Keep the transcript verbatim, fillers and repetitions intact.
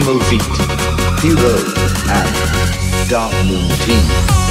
Emo Feet, Hero, and Dark Moon Team.